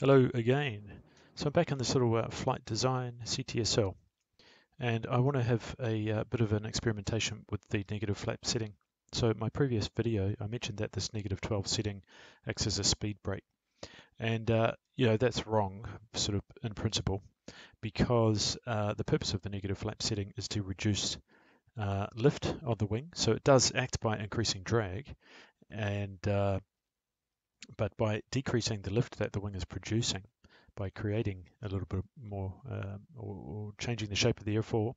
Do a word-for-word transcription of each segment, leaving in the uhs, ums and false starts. Hello again. So I'm back in this little uh, Flight Design C T S L, and I want to have a uh, bit of an experimentation with the negative flap setting. So in my previous video, I mentioned that this negative twelve setting acts as a speed brake, and uh, you know, that's wrong, sort of in principle, because uh, the purpose of the negative flap setting is to reduce uh, lift of the wing. So it does act by increasing drag, and uh, but by decreasing the lift that the wing is producing, by creating a little bit more um, or, or changing the shape of the airfoil,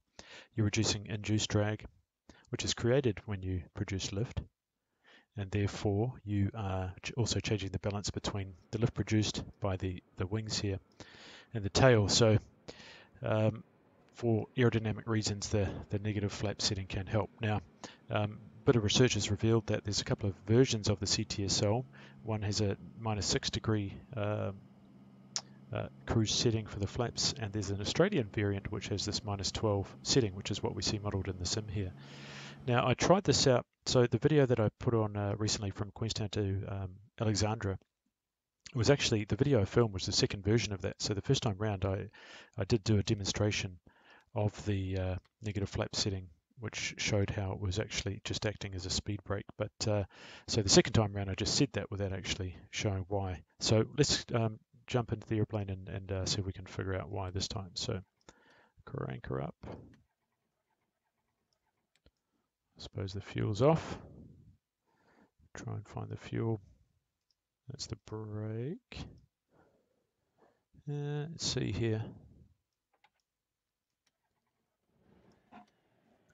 you're reducing induced drag, which is created when you produce lift, and therefore you are also changing the balance between the lift produced by the, the wings here and the tail. So um, for aerodynamic reasons, the, the negative flap setting can help. Now, um, a bit of research has revealed that there's a couple of versions of the C T S L. One has a minus six degree um, uh, cruise setting for the flaps, and there's an Australian variant which has this minus twelve setting, which is what we see modeled in the sim here. Now, I tried this out. So the video that I put on uh, recently from Queenstown to um, Alexandra was actually, the video I filmed was the second version of that. So the first time round, I, I did do a demonstration of the uh, negative flap setting, which showed how it was actually just acting as a speed brake. But uh, so the second time around, I just said that without actually showing why. So let's um, jump into the airplane and, and uh, see if we can figure out why this time. So crank her up. I suppose the fuel's off. Try and find the fuel. That's the brake. Uh, let's see here.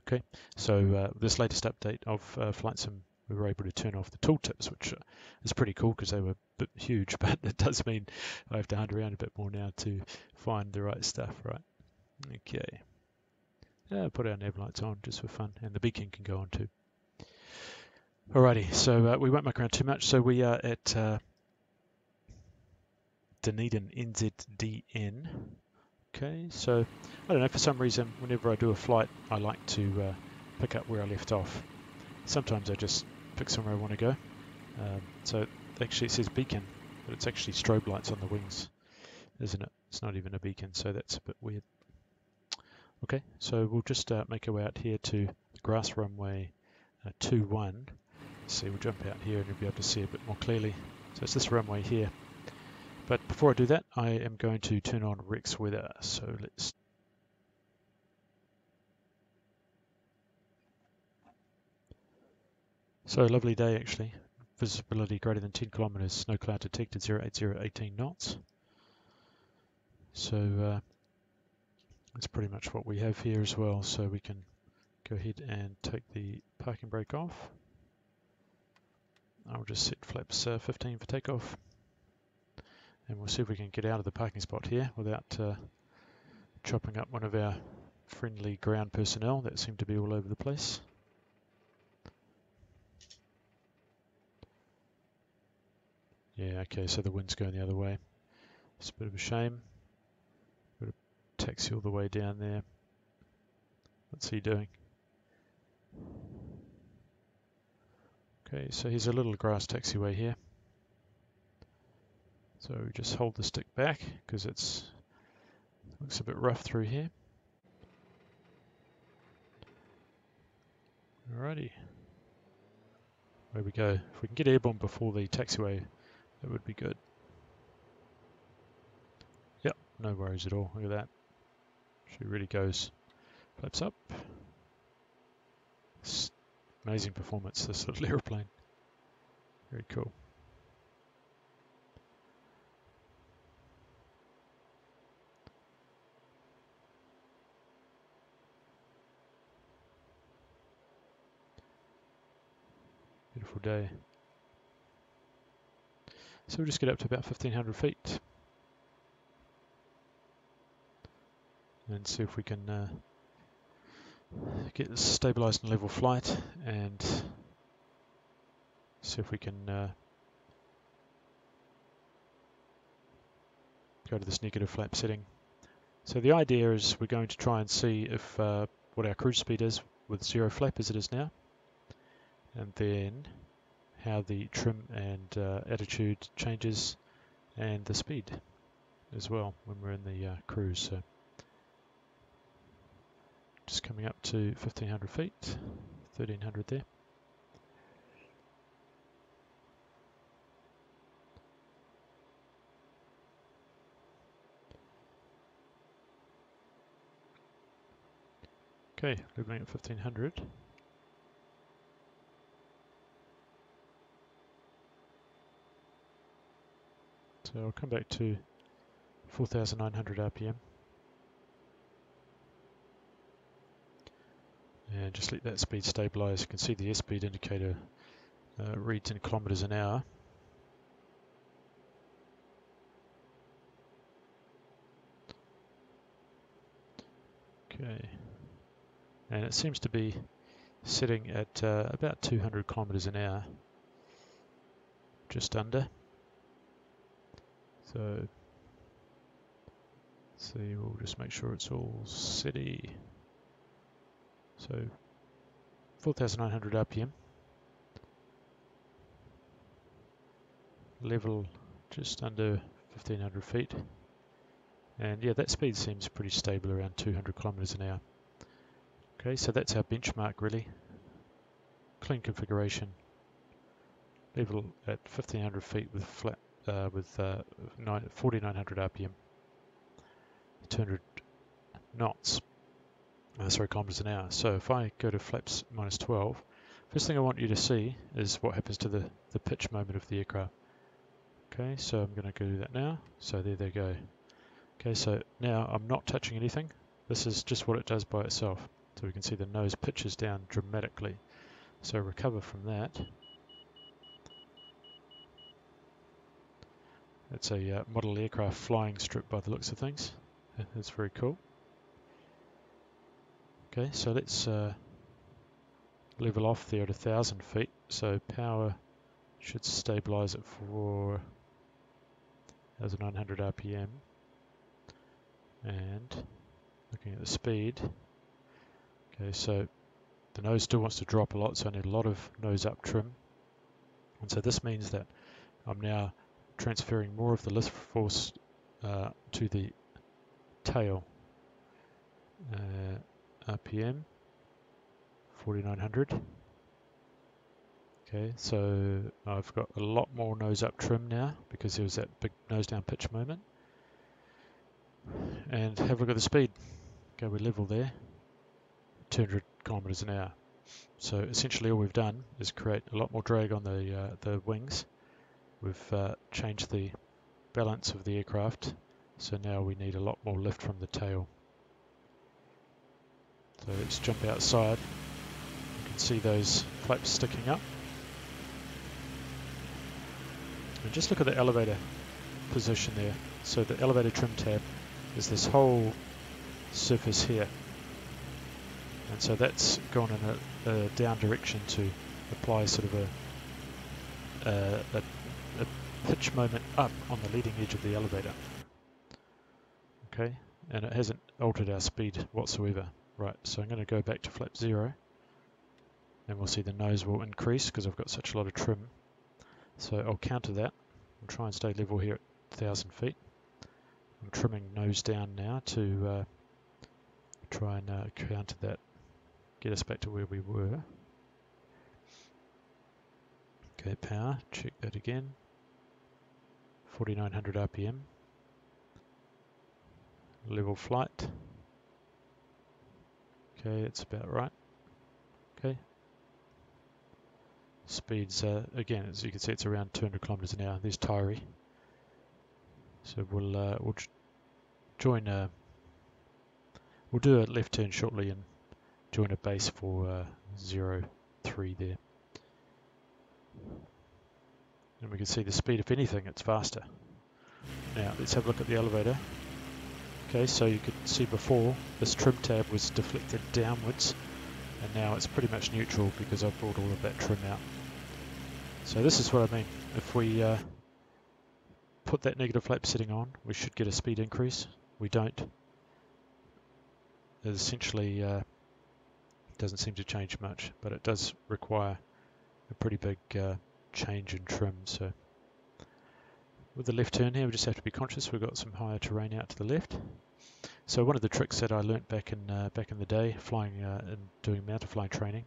Okay, so uh, this latest update of uh, Flight Sim, we were able to turn off the tooltips, which is pretty cool because they were a bit huge, but it does mean I have to hunt around a bit more now to find the right stuff, right? Okay, yeah, put our nav lights on just for fun, and the beacon can go on too. Alrighty, so uh, we won't muck around too much. So we are at uh, Dunedin, N Z D N. Okay, so I don't know, for some reason, whenever I do a flight, I like to uh, pick up where I left off. Sometimes I just pick somewhere I want to go. Um, so actually it says beacon, but it's actually strobe lights on the wings, isn't it? It's not even a beacon, so that's a bit weird. Okay, so we'll just uh, make our way out here to the grass runway uh, two one. See, we'll jump out here and you'll be able to see a bit more clearly. So it's this runway here. But before I do that, I am going to turn on Rex weather. So let's. So a lovely day actually. Visibility greater than ten kilometers. Snow cloud detected zero eight zero eighteen knots. So uh, that's pretty much what we have here as well. So we can go ahead and take the parking brake off. I'll just set flaps uh, fifteen for takeoff. And we'll see if we can get out of the parking spot here without uh, chopping up one of our friendly ground personnel that seem to be all over the place. Yeah, okay, so the wind's going the other way. It's a bit of a shame. Got a taxi all the way down there. What's he doing? Okay, so here's a little grass taxiway here. So we just hold the stick back because it's looks a bit rough through here. Alrighty, there we go. If we can get airborne before the taxiway, that would be good. Yep, no worries at all. Look at that. She really goes. Flaps up. It's amazing performance, this little aeroplane. Very cool. Beautiful day. So we'll just get up to about fifteen hundred feet and see if we can uh, get stabilized in level flight and see if we can uh, go to this negative flap setting. So the idea is we're going to try and see if uh, what our cruise speed is with zero flap as it is now, and then how the trim and uh, attitude changes and the speed. as well when we're in the uh, cruise. So just coming up to fifteen hundred feet, thirteen hundred there. Okay, leveling at fifteen hundred. So I'll come back to four thousand nine hundred R P M. And just let that speed stabilise. You can see the airspeed indicator uh, reads in kilometres an hour. Okay. And it seems to be sitting at uh, about two hundred kilometres an hour, just under. So, let's see, we'll just make sure it's all city. So, four thousand nine hundred R P M. Level just under fifteen hundred feet. And yeah, that speed seems pretty stable around two hundred kilometres an hour. Okay, so that's our benchmark really. Clean configuration, level at fifteen hundred feet with flat uh, with uh, forty-nine hundred R P M, two hundred knots. Uh, sorry, kilometers an hour. So if I go to flaps minus twelve, first thing I want you to see is what happens to the the pitch moment of the aircraft. Okay, so I'm going to go do that now. So there they go. Okay, so now I'm not touching anything. This is just what it does by itself. So we can see the nose pitches down dramatically. So recover from that. That's a uh, model aircraft flying strip by the looks of things. That's very cool. Okay, so let's uh, level off there at one thousand feet. So power should stabilise at four thousand nine hundred R P M. And looking at the speed. Okay, so the nose still wants to drop a lot, so I need a lot of nose up trim. And so this means that I'm now transferring more of the lift force uh, to the tail. Uh, R P M, forty-nine hundred. Okay, so I've got a lot more nose up trim now because there was that big nose down pitch moment. And have a look at the speed. Okay, we level there. two hundred kilometers an hour. So essentially, all we've done is create a lot more drag on the uh, the wings. We've uh, changed the balance of the aircraft, so now we need a lot more lift from the tail. So let's jump outside. You can see those flaps sticking up, and just look at the elevator position there. So the elevator trim tab is this whole surface here. And so that's gone in a, a down direction to apply sort of a, a, a, a pitch moment up on the leading edge of the elevator. Okay, and it hasn't altered our speed whatsoever. Right, so I'm going to go back to flap zero, and we'll see the nose will increase because I've got such a lot of trim. So I'll counter that. I'll try and stay level here at one thousand feet. I'm trimming nose down now to uh, try and uh, counter that. Get us back to where we were. Okay, power, check that again. forty-nine hundred R P M. Level flight. Okay, it's about right. Okay. Speeds, uh, again, as you can see, it's around two hundred kilometers an hour. There's Taieri. So we'll, uh, we'll join, uh, we'll do a left turn shortly and join a base for uh, zero three there. And we can see the speed, if anything, it's faster. Now, let's have a look at the elevator. Okay, so you could see before, this trim tab was deflected downwards, and now it's pretty much neutral because I've brought all of that trim out. So this is what I mean. If we uh, put that negative flap setting on, we should get a speed increase. We don't. It essentially uh, doesn't seem to change much, but it does require a pretty big uh, change in trim. So With the left turn here, we just have to be conscious we've got some higher terrain out to the left. So one of the tricks that I learnt back in uh, back in the day, flying uh, and doing mountain flying training,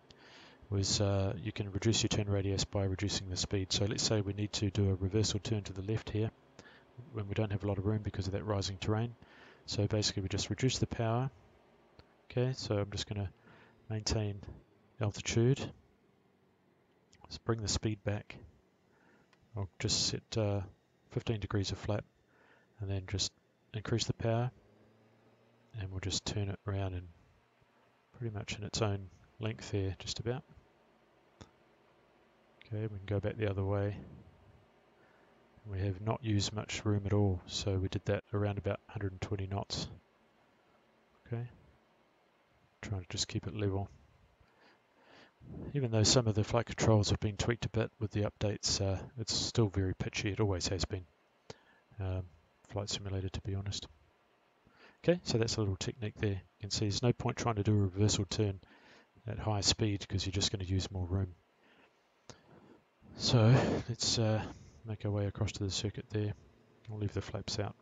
was uh, you can reduce your turn radius by reducing the speed. So let's say we need to do a reversal turn to the left here when we don't have a lot of room because of that rising terrain. So basically we just reduce the power. Okay, so I'm just going to maintain altitude. Let's bring the speed back. I'll just set uh, fifteen degrees of flap and then just increase the power, and we'll just turn it around and pretty much in its own length there, just about. Okay, we can go back the other way. We have not used much room at all, so we did that around about one hundred twenty knots. Okay, trying to just keep it level. Even though some of the flight controls have been tweaked a bit with the updates, uh, it's still very pitchy. It always has been. Um, flight simulator, to be honest. Okay, so that's a little technique there. You can see there's no point trying to do a reversal turn at high speed because you're just going to use more room. So let's uh, make our way across to the circuit there. I'll leave the flaps out.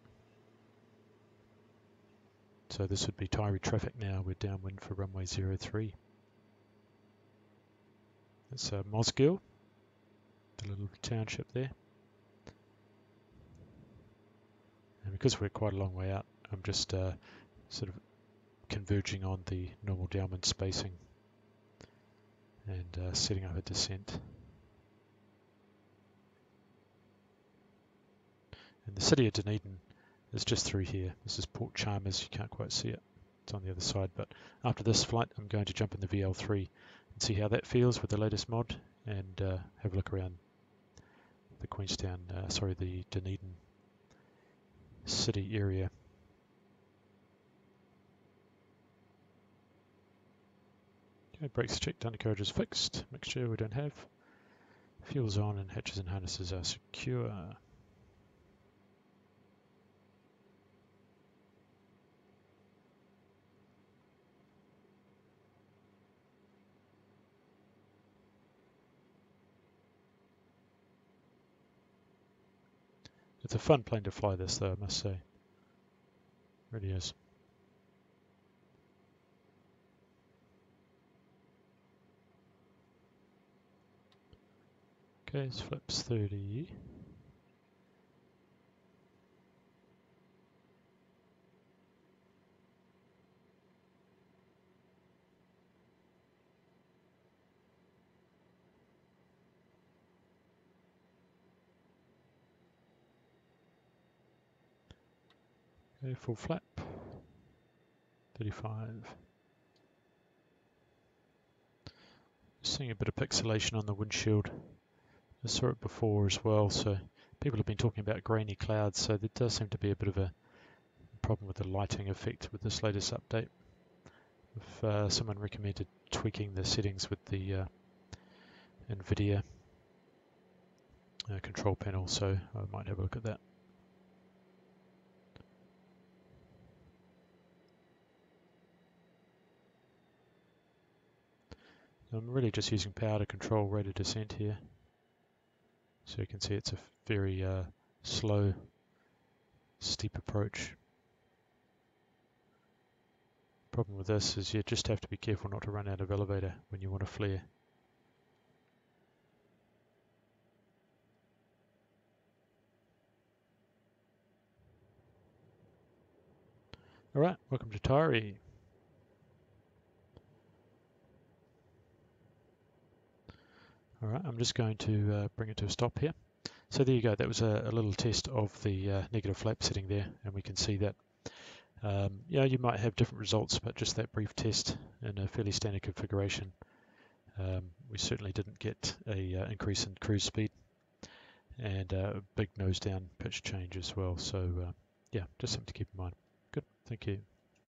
So this would be Taieri traffic now. We're downwind for runway zero three. It's uh, Mosgiel, the little township there. And because we're quite a long way out, I'm just uh, sort of converging on the normal downwind spacing and uh, setting up a descent. And the city of Dunedin is just through here. This is Port Chalmers, you can't quite see it. It's on the other side, but after this flight I'm going to jump in the V L three and see how that feels with the latest mod, and uh, have a look around the Queenstown, uh, sorry, the Dunedin city area. Okay, brakes checked, undercarriage is fixed, mixture we don't have, fuel's on, and hatches and harnesses are secure. It's a fun plane to fly this though, I must say. It really is. Okay, it's flaps thirty. Okay, full flap, thirty-five. Seeing a bit of pixelation on the windshield. I saw it before as well, so people have been talking about grainy clouds, so there does seem to be a bit of a problem with the lighting effect with this latest update. If, uh, someone recommended tweaking the settings with the uh, NVIDIA uh, control panel, so I might have a look at that. I'm really just using power to control rate of descent here. So you can see it's a very uh, slow, steep approach. Problem with this is you just have to be careful not to run out of elevator when you want to flare. Alright, welcome to Taieri. Alright, I'm just going to uh, bring it to a stop here. So there you go, that was a, a little test of the uh, negative flap setting there, and we can see that. Um, yeah, you might have different results, but just that brief test in a fairly standard configuration. Um, we certainly didn't get an uh, increase in cruise speed, and uh, a big nose down pitch change as well. So uh, yeah, just something to keep in mind. Good, thank you.